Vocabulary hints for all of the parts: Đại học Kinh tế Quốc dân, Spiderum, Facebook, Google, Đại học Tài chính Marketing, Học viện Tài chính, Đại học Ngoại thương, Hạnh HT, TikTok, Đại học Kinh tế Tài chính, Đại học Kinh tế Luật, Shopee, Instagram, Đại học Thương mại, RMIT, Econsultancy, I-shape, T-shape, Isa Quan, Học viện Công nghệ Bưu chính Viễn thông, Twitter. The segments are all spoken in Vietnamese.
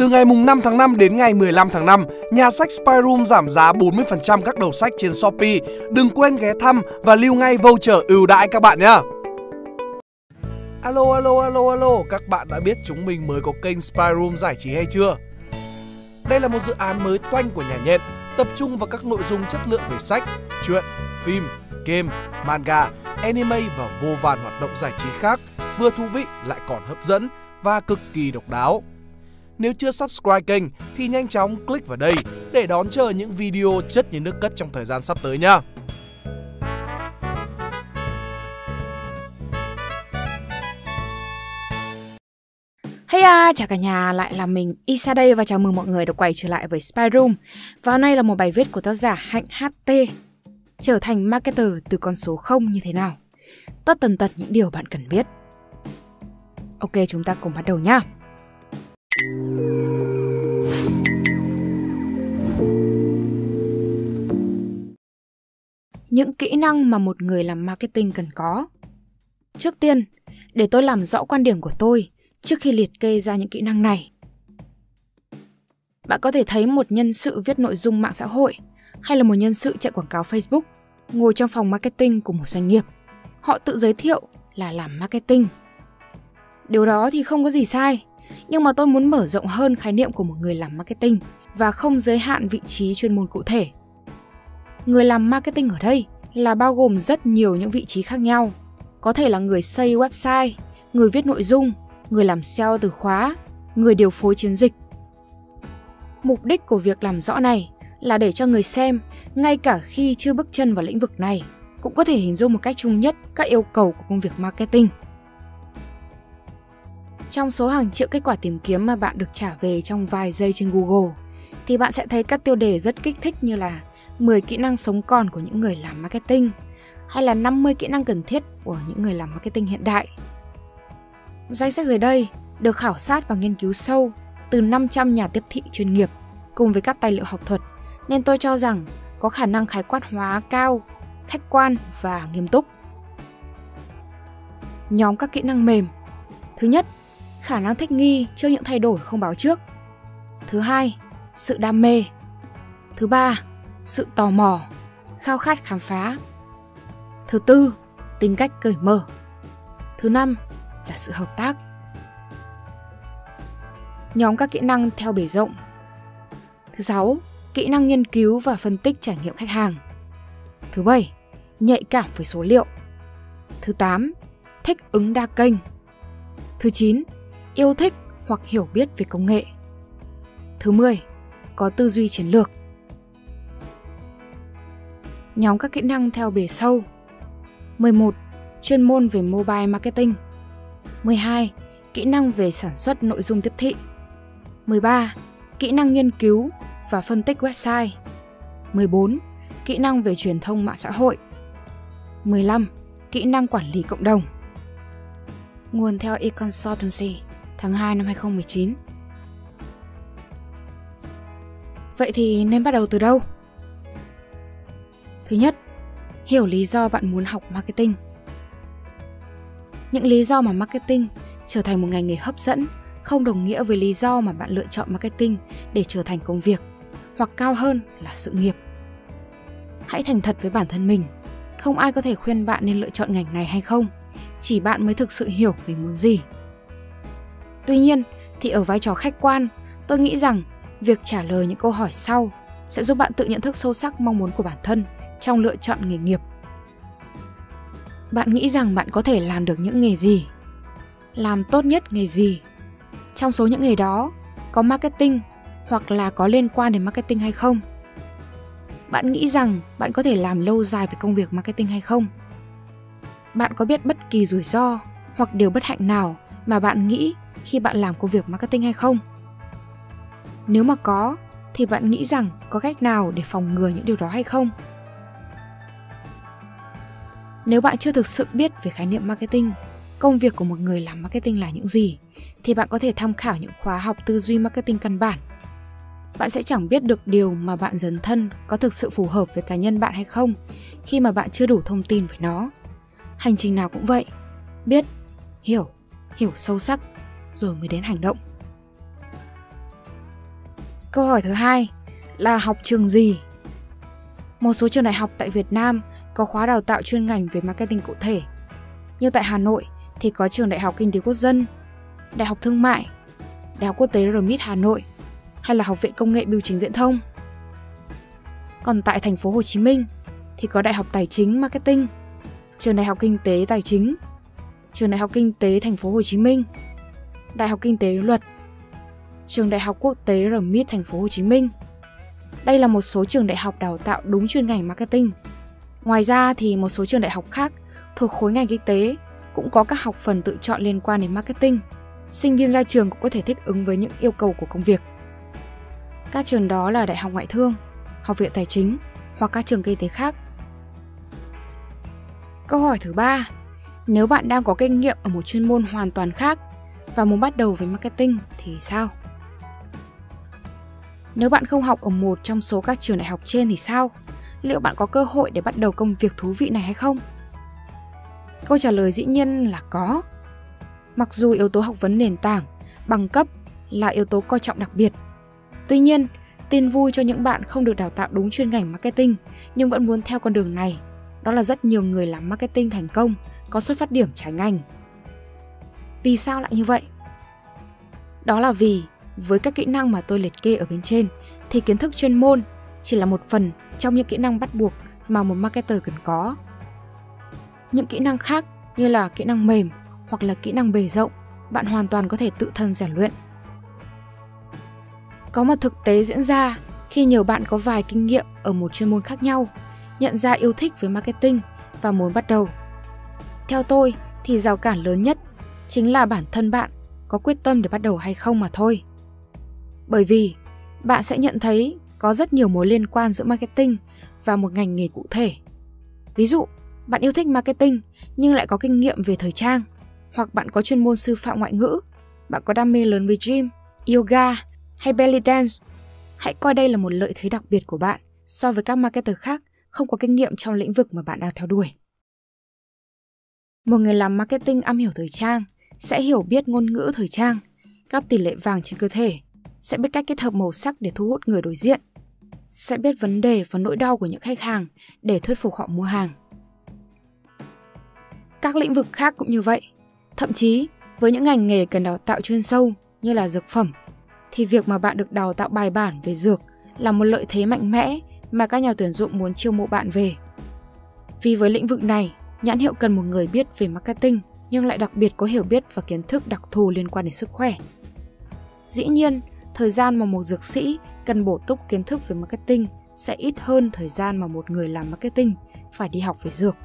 Từ ngày mùng 5 tháng 5 đến ngày 15 tháng 5, nhà sách Spiderum giảm giá 40% các đầu sách trên Shopee. Đừng quên ghé thăm và lưu ngay voucher ưu đãi các bạn nhé! Alo, alo, alo, alo, các bạn đã biết chúng mình mới có kênh Spiderum giải trí hay chưa? Đây là một dự án mới toanh của nhà Nhện, tập trung vào các nội dung chất lượng về sách, truyện, phim, game, manga, anime và vô vàn hoạt động giải trí khác, vừa thú vị lại còn hấp dẫn và cực kỳ độc đáo. Nếu chưa subscribe kênh thì nhanh chóng click vào đây để đón chờ những video chất như nước cất trong thời gian sắp tới nha. Hey, chào cả nhà, lại là mình Isa đây và chào mừng mọi người đã quay trở lại với Spiderum. Và hôm nay là một bài viết của tác giả Hạnh HT. Trở thành marketer từ con số 0 như thế nào? Tất tần tật những điều bạn cần biết. Ok, chúng ta cùng bắt đầu nhá. Những kỹ năng mà một người làm marketing cần có. Trước tiên, để tôi làm rõ quan điểm của tôi trước khi liệt kê ra những kỹ năng này. Bạn có thể thấy một nhân sự viết nội dung mạng xã hội hay là một nhân sự chạy quảng cáo Facebook ngồi trong phòng marketing của một doanh nghiệp. Họ tự giới thiệu là làm marketing. Điều đó thì không có gì sai, nhưng mà tôi muốn mở rộng hơn khái niệm của một người làm marketing và không giới hạn vị trí chuyên môn cụ thể. Người làm marketing ở đây là bao gồm rất nhiều những vị trí khác nhau. Có thể là người xây website, người viết nội dung, người làm SEO từ khóa, người điều phối chiến dịch. Mục đích của việc làm rõ này là để cho người xem, ngay cả khi chưa bước chân vào lĩnh vực này, cũng có thể hình dung một cách chung nhất các yêu cầu của công việc marketing. Trong số hàng triệu kết quả tìm kiếm mà bạn được trả về trong vài giây trên Google, thì bạn sẽ thấy các tiêu đề rất kích thích như là 10 kỹ năng sống còn của những người làm marketing, hay là 50 kỹ năng cần thiết của những người làm marketing hiện đại. Danh sách dưới đây được khảo sát và nghiên cứu sâu từ 500 nhà tiếp thị chuyên nghiệp cùng với các tài liệu học thuật, nên tôi cho rằng có khả năng khái quát hóa cao, khách quan và nghiêm túc. Nhóm các kỹ năng mềm. Thứ nhất, khả năng thích nghi trước những thay đổi không báo trước. Thứ hai, sự đam mê. Thứ ba, sự tò mò, khao khát khám phá. Thứ tư, tính cách cởi mở. Thứ năm là sự hợp tác. Nhóm các kỹ năng theo bề rộng. Thứ sáu, kỹ năng nghiên cứu và phân tích trải nghiệm khách hàng. Thứ bảy, nhạy cảm với số liệu. Thứ tám, thích ứng đa kênh. Thứ chín, yêu thích hoặc hiểu biết về công nghệ. Thứ 10, có tư duy chiến lược. Nhóm các kỹ năng theo bề sâu. 11, chuyên môn về mobile marketing. 12, kỹ năng về sản xuất nội dung tiếp thị. 13, kỹ năng nghiên cứu và phân tích website. 14, kỹ năng về truyền thông mạng xã hội. 15, kỹ năng quản lý cộng đồng. Nguồn theo Econsultancy, tháng 2 năm 2019. Vậy thì nên bắt đầu từ đâu? Thứ nhất, hiểu lý do bạn muốn học marketing. Những lý do mà marketing trở thành một ngành nghề hấp dẫn không đồng nghĩa với lý do mà bạn lựa chọn marketing để trở thành công việc, hoặc cao hơn là sự nghiệp. Hãy thành thật với bản thân mình, không ai có thể khuyên bạn nên lựa chọn ngành này hay không, chỉ bạn mới thực sự hiểu mình muốn gì. Tuy nhiên, thì ở vai trò khách quan, tôi nghĩ rằng việc trả lời những câu hỏi sau sẽ giúp bạn tự nhận thức sâu sắc mong muốn của bản thân trong lựa chọn nghề nghiệp. Bạn nghĩ rằng bạn có thể làm được những nghề gì? Làm tốt nhất nghề gì? Trong số những nghề đó, có marketing hoặc là có liên quan đến marketing hay không? Bạn nghĩ rằng bạn có thể làm lâu dài với công việc marketing hay không? Bạn có biết bất kỳ rủi ro hoặc điều bất hạnh nào mà bạn nghĩ khi bạn làm công việc marketing hay không? Nếu mà có, thì bạn nghĩ rằng có cách nào để phòng ngừa những điều đó hay không? Nếu bạn chưa thực sự biết về khái niệm marketing, công việc của một người làm marketing là những gì, thì bạn có thể tham khảo những khóa học tư duy marketing căn bản. Bạn sẽ chẳng biết được điều mà bạn dấn thân có thực sự phù hợp với cá nhân bạn hay không khi mà bạn chưa đủ thông tin về nó. Hành trình nào cũng vậy, biết, hiểu sâu sắc rồi mới đến hành động. Câu hỏi thứ hai là học trường gì? Một số trường đại học tại Việt Nam có khóa đào tạo chuyên ngành về marketing cụ thể. Như tại Hà Nội thì có trường Đại học Kinh tế Quốc dân, Đại học Thương mại, Đại học Quốc tế RMIT Hà Nội hay là Học viện Công nghệ Bưu chính Viễn thông. Còn tại thành phố Hồ Chí Minh thì có Đại học Tài chính Marketing, trường Đại học Kinh tế Tài chính, trường Đại học Kinh tế thành phố Hồ Chí Minh, Đại học Kinh tế Luật, trường Đại học Quốc tế RMIT thành phố Hồ Chí Minh. Đây là một số trường đại học đào tạo đúng chuyên ngành marketing. Ngoài ra thì một số trường đại học khác thuộc khối ngành kinh tế cũng có các học phần tự chọn liên quan đến marketing. Sinh viên ra trường cũng có thể thích ứng với những yêu cầu của công việc. Các trường đó là Đại học Ngoại thương, Học viện Tài chính hoặc các trường kinh tế khác. Câu hỏi thứ 3, nếu bạn đang có kinh nghiệm ở một chuyên môn hoàn toàn khác và muốn bắt đầu với marketing thì sao? Nếu bạn không học ở một trong số các trường đại học trên thì sao? Liệu bạn có cơ hội để bắt đầu công việc thú vị này hay không? Câu trả lời dĩ nhiên là có. Mặc dù yếu tố học vấn nền tảng, bằng cấp là yếu tố coi trọng đặc biệt. Tuy nhiên, tin vui cho những bạn không được đào tạo đúng chuyên ngành marketing nhưng vẫn muốn theo con đường này, đó là rất nhiều người làm marketing thành công, có xuất phát điểm trái ngành. Vì sao lại như vậy? Đó là vì với các kỹ năng mà tôi liệt kê ở bên trên thì kiến thức chuyên môn chỉ là một phần trong những kỹ năng bắt buộc mà một marketer cần có. Những kỹ năng khác như là kỹ năng mềm hoặc là kỹ năng bề rộng bạn hoàn toàn có thể tự thân rèn luyện. Có một thực tế diễn ra khi nhiều bạn có vài kinh nghiệm ở một chuyên môn khác nhau, nhận ra yêu thích với marketing và muốn bắt đầu. Theo tôi thì rào cản lớn nhất chính là bản thân bạn có quyết tâm để bắt đầu hay không mà thôi. Bởi vì bạn sẽ nhận thấy có rất nhiều mối liên quan giữa marketing và một ngành nghề cụ thể. Ví dụ, bạn yêu thích marketing nhưng lại có kinh nghiệm về thời trang, hoặc bạn có chuyên môn sư phạm ngoại ngữ, bạn có đam mê lớn với gym, yoga hay belly dance. Hãy coi đây là một lợi thế đặc biệt của bạn so với các marketer khác không có kinh nghiệm trong lĩnh vực mà bạn đang theo đuổi. Một người làm marketing am hiểu thời trang sẽ hiểu biết ngôn ngữ thời trang, các tỷ lệ vàng trên cơ thể, sẽ biết cách kết hợp màu sắc để thu hút người đối diện, sẽ biết vấn đề và nỗi đau của những khách hàng để thuyết phục họ mua hàng. Các lĩnh vực khác cũng như vậy. Thậm chí, với những ngành nghề cần đào tạo chuyên sâu như là dược phẩm, thì việc mà bạn được đào tạo bài bản về dược là một lợi thế mạnh mẽ mà các nhà tuyển dụng muốn chiêu mộ bạn về. Vì với lĩnh vực này, nhãn hiệu cần một người biết về marketing nhưng lại đặc biệt có hiểu biết và kiến thức đặc thù liên quan đến sức khỏe. Dĩ nhiên, thời gian mà một dược sĩ cần bổ túc kiến thức về marketing sẽ ít hơn thời gian mà một người làm marketing phải đi học về dược.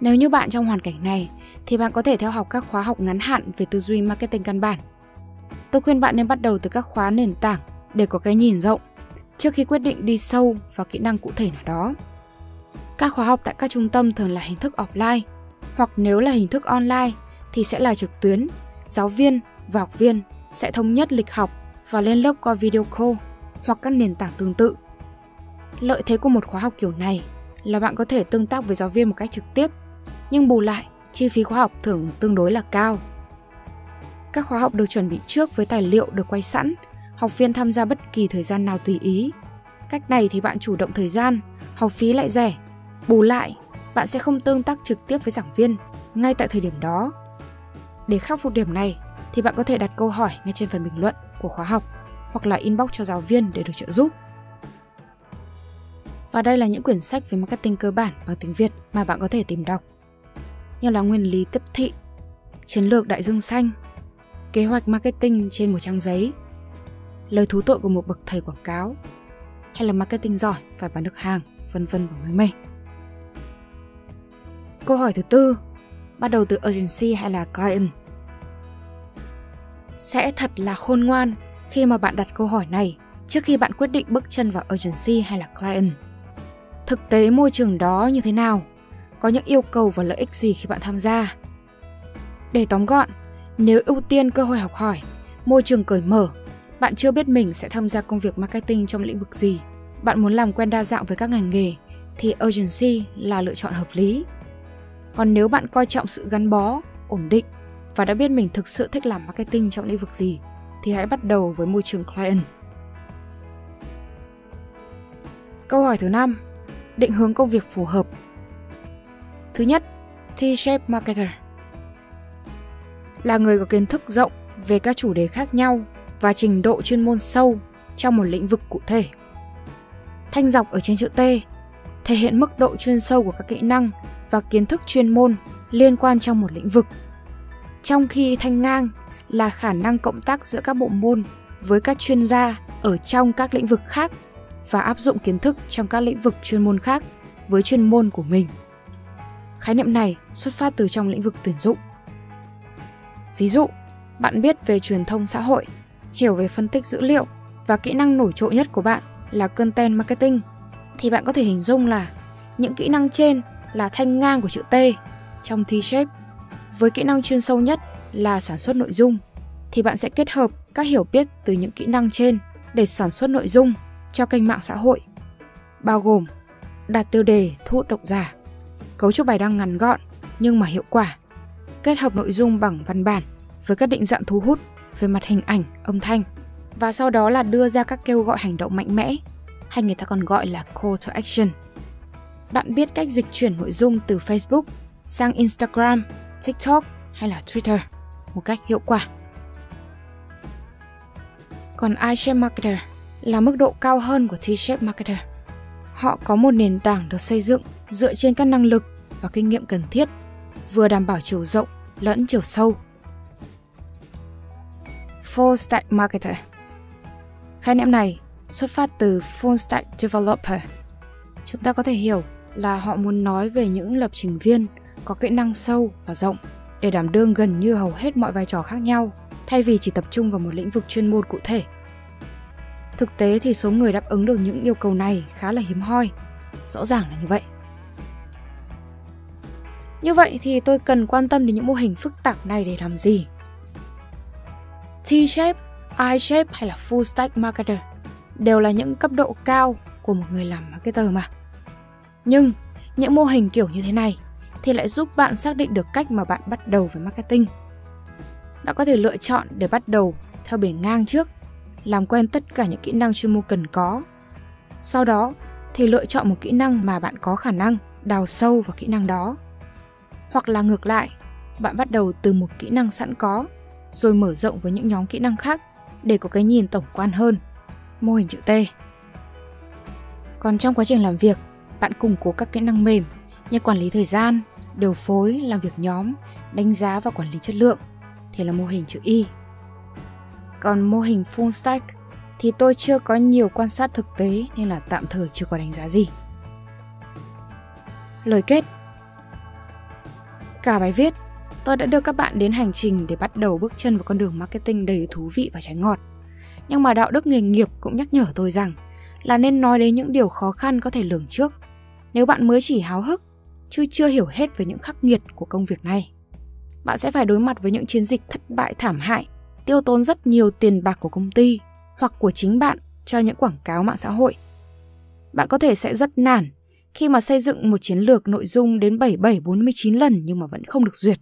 Nếu như bạn trong hoàn cảnh này, thì bạn có thể theo học các khóa học ngắn hạn về tư duy marketing căn bản. Tôi khuyên bạn nên bắt đầu từ các khóa nền tảng để có cái nhìn rộng, trước khi quyết định đi sâu vào kỹ năng cụ thể nào đó. Các khóa học tại các trung tâm thường là hình thức offline, hoặc nếu là hình thức online thì sẽ là trực tuyến, giáo viên và học viên sẽ thống nhất lịch học và lên lớp qua video call hoặc các nền tảng tương tự. Lợi thế của một khóa học kiểu này là bạn có thể tương tác với giáo viên một cách trực tiếp, nhưng bù lại, chi phí khóa học thường tương đối là cao. Các khóa học được chuẩn bị trước với tài liệu được quay sẵn, học viên tham gia bất kỳ thời gian nào tùy ý. Cách này thì bạn chủ động thời gian, học phí lại rẻ. Bù lại, bạn sẽ không tương tác trực tiếp với giảng viên ngay tại thời điểm đó. Để khắc phục điểm này, thì bạn có thể đặt câu hỏi ngay trên phần bình luận của khóa học hoặc là inbox cho giáo viên để được trợ giúp. Và đây là những quyển sách về marketing cơ bản bằng tiếng Việt mà bạn có thể tìm đọc, như là Nguyên lý tiếp thị, Chiến lược đại dương xanh, Kế hoạch marketing trên một trang giấy, Lời thú tội của một bậc thầy quảng cáo, hay là Marketing giỏi phải bán được hàng, vân vân và mây mây. Câu hỏi thứ 4, bắt đầu từ agency hay là client? Sẽ thật là khôn ngoan khi mà bạn đặt câu hỏi này trước khi bạn quyết định bước chân vào agency hay là client. Thực tế môi trường đó như thế nào? Có những yêu cầu và lợi ích gì khi bạn tham gia? Để tóm gọn, nếu ưu tiên cơ hội học hỏi, môi trường cởi mở, bạn chưa biết mình sẽ tham gia công việc marketing trong lĩnh vực gì, bạn muốn làm quen đa dạng với các ngành nghề, thì agency là lựa chọn hợp lý. Còn nếu bạn coi trọng sự gắn bó, ổn định và đã biết mình thực sự thích làm marketing trong lĩnh vực gì, thì hãy bắt đầu với môi trường client. Câu hỏi thứ 5. Định hướng công việc phù hợp. Thứ nhất, T-shape marketer là người có kiến thức rộng về các chủ đề khác nhau và trình độ chuyên môn sâu trong một lĩnh vực cụ thể. Thanh dọc ở trên chữ T thể hiện mức độ chuyên sâu của các kỹ năng và kiến thức chuyên môn liên quan trong một lĩnh vực, trong khi thanh ngang là khả năng cộng tác giữa các bộ môn với các chuyên gia ở trong các lĩnh vực khác và áp dụng kiến thức trong các lĩnh vực chuyên môn khác với chuyên môn của mình. Khái niệm này xuất phát từ trong lĩnh vực tuyển dụng. Ví dụ, bạn biết về truyền thông xã hội, hiểu về phân tích dữ liệu và kỹ năng nổi trội nhất của bạn là Content Marketing, thì bạn có thể hình dung là những kỹ năng trên là thanh ngang của chữ T trong T-shape. Với kỹ năng chuyên sâu nhất là sản xuất nội dung, thì bạn sẽ kết hợp các hiểu biết từ những kỹ năng trên để sản xuất nội dung cho kênh mạng xã hội, bao gồm đặt tiêu đề thu hút độc giả, cấu trúc bài đăng ngắn gọn nhưng mà hiệu quả, kết hợp nội dung bằng văn bản với các định dạng thu hút về mặt hình ảnh, âm thanh, và sau đó là đưa ra các kêu gọi hành động mạnh mẽ, hay người ta còn gọi là call to action. Bạn biết cách dịch chuyển nội dung từ Facebook sang Instagram, TikTok hay là Twitter một cách hiệu quả. Còn I-shape marketer là mức độ cao hơn của T-shape marketer. Họ có một nền tảng được xây dựng dựa trên các năng lực và kinh nghiệm cần thiết, vừa đảm bảo chiều rộng lẫn chiều sâu. Full stack marketer. Khái niệm này xuất phát từ full stack developer. Chúng ta có thể hiểu là họ muốn nói về những lập trình viên có kỹ năng sâu và rộng để đảm đương gần như hầu hết mọi vai trò khác nhau, thay vì chỉ tập trung vào một lĩnh vực chuyên môn cụ thể. Thực tế thì số người đáp ứng được những yêu cầu này khá là hiếm hoi, rõ ràng là như vậy. Như vậy thì tôi cần quan tâm đến những mô hình phức tạp này để làm gì? T-shape, I-shape hay là full stack marketer đều là những cấp độ cao của một người làm marketer mà. Nhưng những mô hình kiểu như thế này thì lại giúp bạn xác định được cách mà bạn bắt đầu với marketing. Bạn có thể lựa chọn để bắt đầu theo bề ngang trước, làm quen tất cả những kỹ năng chuyên môn cần có. Sau đó thì lựa chọn một kỹ năng mà bạn có khả năng đào sâu vào kỹ năng đó. Hoặc là ngược lại, bạn bắt đầu từ một kỹ năng sẵn có, rồi mở rộng với những nhóm kỹ năng khác để có cái nhìn tổng quan hơn, mô hình chữ T. Còn trong quá trình làm việc, bạn củng cố các kỹ năng mềm như quản lý thời gian, điều phối, làm việc nhóm, đánh giá và quản lý chất lượng, thì là mô hình chữ Y. Còn mô hình full stack thì tôi chưa có nhiều quan sát thực tế nên là tạm thời chưa có đánh giá gì. Lời kết. Cả bài viết, tôi đã đưa các bạn đến hành trình để bắt đầu bước chân vào con đường marketing đầy thú vị và trái ngọt. Nhưng mà đạo đức nghề nghiệp cũng nhắc nhở tôi rằng là nên nói đến những điều khó khăn có thể lường trước nếu bạn mới chỉ háo hức, chứ chưa hiểu hết về những khắc nghiệt của công việc này. Bạn sẽ phải đối mặt với những chiến dịch thất bại thảm hại, tiêu tốn rất nhiều tiền bạc của công ty hoặc của chính bạn cho những quảng cáo mạng xã hội. Bạn có thể sẽ rất nản khi mà xây dựng một chiến lược nội dung đến 47-49 lần nhưng mà vẫn không được duyệt.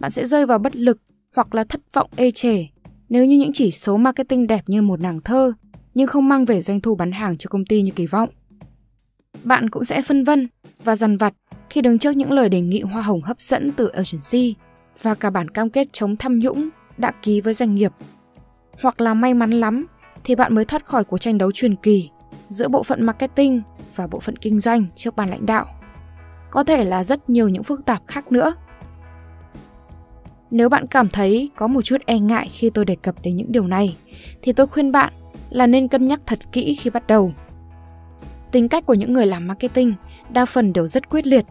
Bạn sẽ rơi vào bất lực hoặc là thất vọng ê chề nếu như những chỉ số marketing đẹp như một nàng thơ nhưng không mang về doanh thu bán hàng cho công ty như kỳ vọng. Bạn cũng sẽ phân vân và dằn vặt khi đứng trước những lời đề nghị hoa hồng hấp dẫn từ agency và cả bản cam kết chống tham nhũng đã ký với doanh nghiệp. Hoặc là may mắn lắm thì bạn mới thoát khỏi cuộc tranh đấu truyền kỳ giữa bộ phận marketing và bộ phận kinh doanh trước ban lãnh đạo. Có thể là rất nhiều những phức tạp khác nữa. Nếu bạn cảm thấy có một chút e ngại khi tôi đề cập đến những điều này, thì tôi khuyên bạn là nên cân nhắc thật kỹ khi bắt đầu. Tính cách của những người làm marketing đa phần đều rất quyết liệt.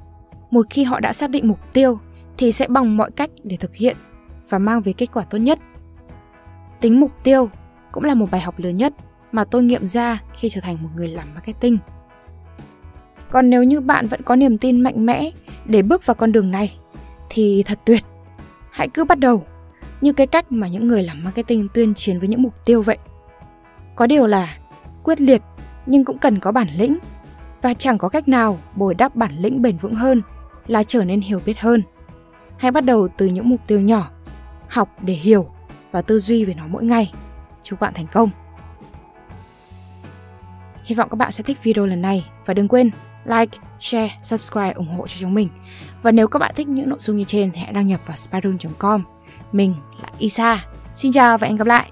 Một khi họ đã xác định mục tiêu thì sẽ bằng mọi cách để thực hiện và mang về kết quả tốt nhất. Tính mục tiêu cũng là một bài học lớn nhất mà tôi nghiệm ra khi trở thành một người làm marketing. Còn nếu như bạn vẫn có niềm tin mạnh mẽ để bước vào con đường này thì thật tuyệt. Hãy cứ bắt đầu như cái cách mà những người làm marketing tuyên chiến với những mục tiêu vậy. Có điều là quyết liệt nhưng cũng cần có bản lĩnh, và chẳng có cách nào bồi đắp bản lĩnh bền vững hơn là trở nên hiểu biết hơn. Hãy bắt đầu từ những mục tiêu nhỏ, học để hiểu và tư duy về nó mỗi ngày. Chúc bạn thành công! Hy vọng các bạn sẽ thích video lần này và đừng quên like, share, subscribe, ủng hộ cho chúng mình. Và nếu các bạn thích những nội dung như trên thì hãy đăng nhập vào spiderum.com. Mình là Isa. Xin chào và hẹn gặp lại!